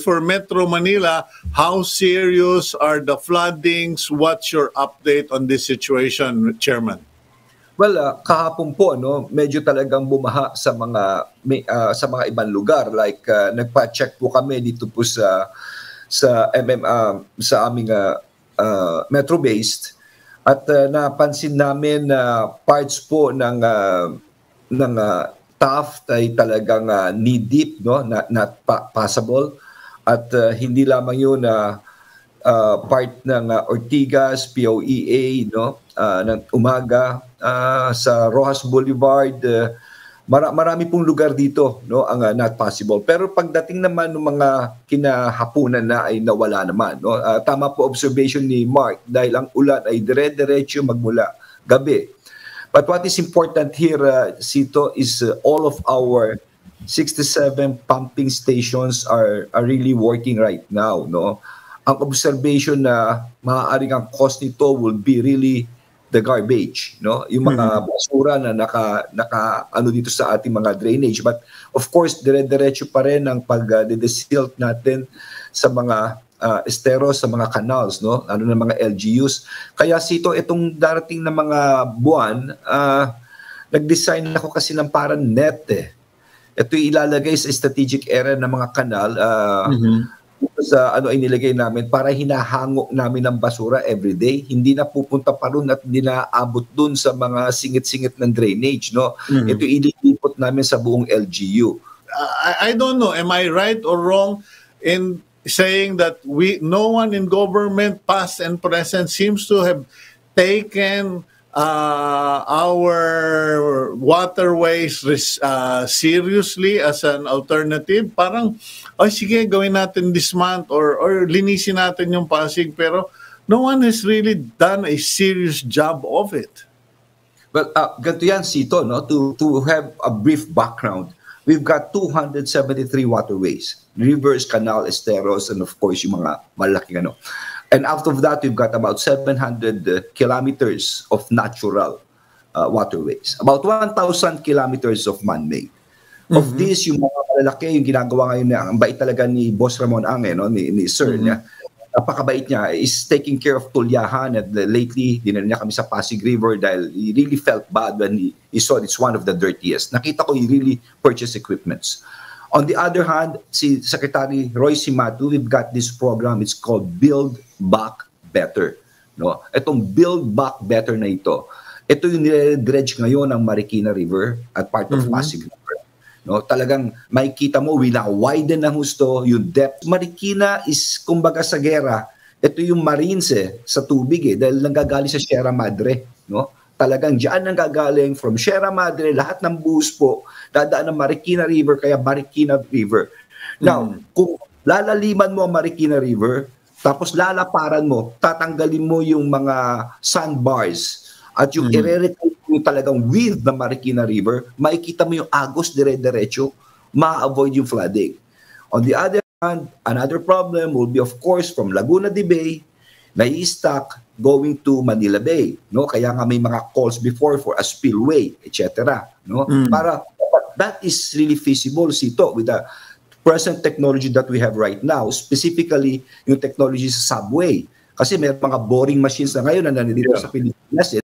For Metro Manila, how serious are the floodings? What's your update on this situation, Chairman? Well, kahapon po medyo talagang bumaha sa mga ibang lugar, like nagpa-check po kami dito po sa aming metro based at napansin namin na parts po ng Taft ay talagang knee deep, not passable. At hindi lamang yun na part ng Ortigas, POEA, ng umaga sa Roxas Boulevard, marami pong lugar dito ang not possible. Pero pagdating naman ng mga kinahapunan na ay nawala naman, tama po observation ni Mark dahil ang ulan ay dire-diretso magmula gabi. But what is important here, Sito, is all of our 67 pumping stations are really working right now. Ang observation na maaaring ang cost nito will be really the garbage, yung mga basura na naka dito sa ating mga drainage. But of course, dire-diretso pa rin ang pag-de-silt natin sa mga estero, sa mga canals, ng mga LGUs. Kaya Sito, itong darating na mga buwan, nag-design ako kasi ng parang net Ito ilalagay sa strategic area ng mga kanal sa inilagay namin para hinahango namin ng basura everyday. Hindi na pupunta pa ron at hindi na abot dun sa mga singit-singit ng drainage. Ito ililipot namin sa buong LGU. I don't know, am I right or wrong in saying that no one in government, past and present, seems to have taken our waterways seriously as an alternative? Parang, sige, gawin natin this month or linisin natin yung Pasig, pero no one has really done a serious job of it. Well, ganito yan, Sito, to have a brief background. We've got 273 waterways, rivers, canal, esteros, and of course, yung mga malaking And out of that, we've got about 700 kilometers of natural waterways. About 1,000 kilometers of man-made. Of this, yung mga malalaki, yung ginagawa ngayon, ang bait talaga ni Boss Ramon Ange, ni Sir niya. Napakabait niya. Is taking care of Tulyahan. And lately, dinala niya kami sa Pasig River dahil he really felt bad when he saw it's one of the dirtiest. Nakita ko, he really purchased equipments. On the other hand, si Secretary Roy Simatulib, we've got this program. It's called Build Back Better. Itong Build Back Better na ito, ito yung nire-dredge ngayon ng Marikina River at part of Pasig River. Talagang makikita mo, wina-widen na gusto yung depth. Marikina is kumbaga sa gera. Ito yung marines sa tubig dahil nanggagaling sa Sierra Madre. Talagang dyan ang gagaling from Sierra Madre, lahat ng buhos po, dadaan ng Marikina River, kaya Marikina River. Now, kung lalaliman mo ang Marikina River, tapos lalaparan mo, tatanggalin mo yung mga sandbars, at yung i-re-retain mo talagang width ng Marikina River, makikita mo yung agos dire-diretso, ma-avoid yung flooding. On the other hand, another problem will be of course from Laguna de Bay, nai-stack going to Manila Bay, kaya nga may mga calls before for a spillway, etc. Para that is really feasible, Sito, with the present technology that we have right now, specifically yung technology sa subway, kasi may mga boring machines na ngayon na nandito sa Pilipinas